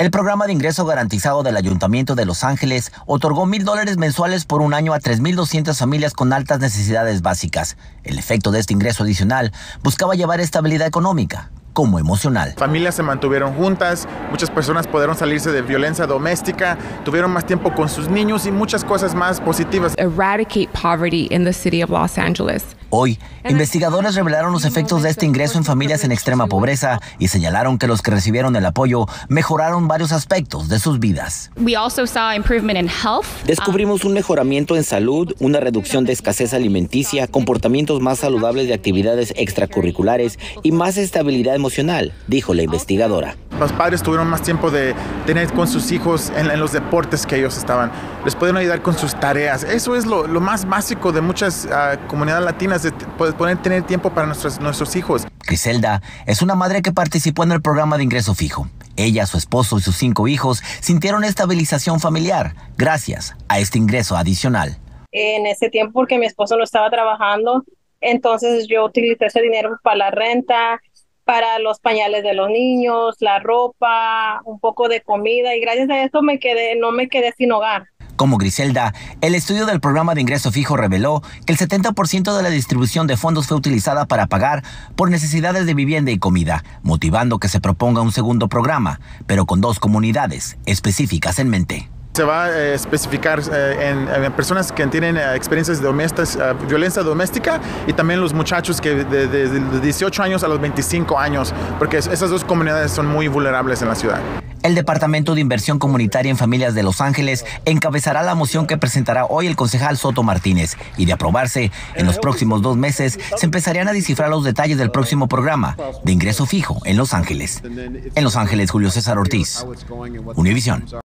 El programa de ingreso garantizado del Ayuntamiento de Los Ángeles otorgó $1,000 mensuales por un año a 3,200 familias con altas necesidades básicas. El efecto de este ingreso adicional buscaba llevar estabilidad económica como emocional. Familias se mantuvieron juntas, muchas personas pudieron salirse de violencia doméstica, tuvieron más tiempo con sus niños y muchas cosas más positivas. Eradicate poverty in the city of Los Angeles. Hoy, investigadores revelaron los efectos de este ingreso en familias en extrema pobreza y señalaron que los que recibieron el apoyo mejoraron varios aspectos de sus vidas. Descubrimos un mejoramiento en salud, una reducción de escasez alimenticia, comportamientos más saludables de actividades extracurriculares y más estabilidad emocional, dijo la investigadora. Los padres tuvieron más tiempo de tener con sus hijos en los deportes que ellos estaban. Les pueden ayudar con sus tareas. Eso es lo más básico de muchas comunidades latinas, de poder tener tiempo para nuestros hijos. Griselda es una madre que participó en el programa de ingreso fijo. Ella, su esposo y sus 5 hijos sintieron estabilización familiar gracias a este ingreso adicional. En ese tiempo, porque mi esposo no estaba trabajando, entonces yo utilicé ese dinero para la renta, para los pañales de los niños, la ropa, un poco de comida, y gracias a esto no me quedé sin hogar. Como Griselda, el estudio del programa de ingreso fijo reveló que el 70% de la distribución de fondos fue utilizada para pagar por necesidades de vivienda y comida, motivando que se proponga un segundo programa, pero con 2 comunidades específicas en mente. Se va a especificar en personas que tienen experiencias de violencia doméstica y también los muchachos que de 18 años a los 25 años, porque esas 2 comunidades son muy vulnerables en la ciudad. El Departamento de Inversión Comunitaria en Familias de Los Ángeles encabezará la moción que presentará hoy el concejal Soto Martínez, y de aprobarse, en los próximos 2 meses se empezarían a descifrar los detalles del próximo programa de ingreso fijo en Los Ángeles. En Los Ángeles, Julio César Ortiz, Univisión.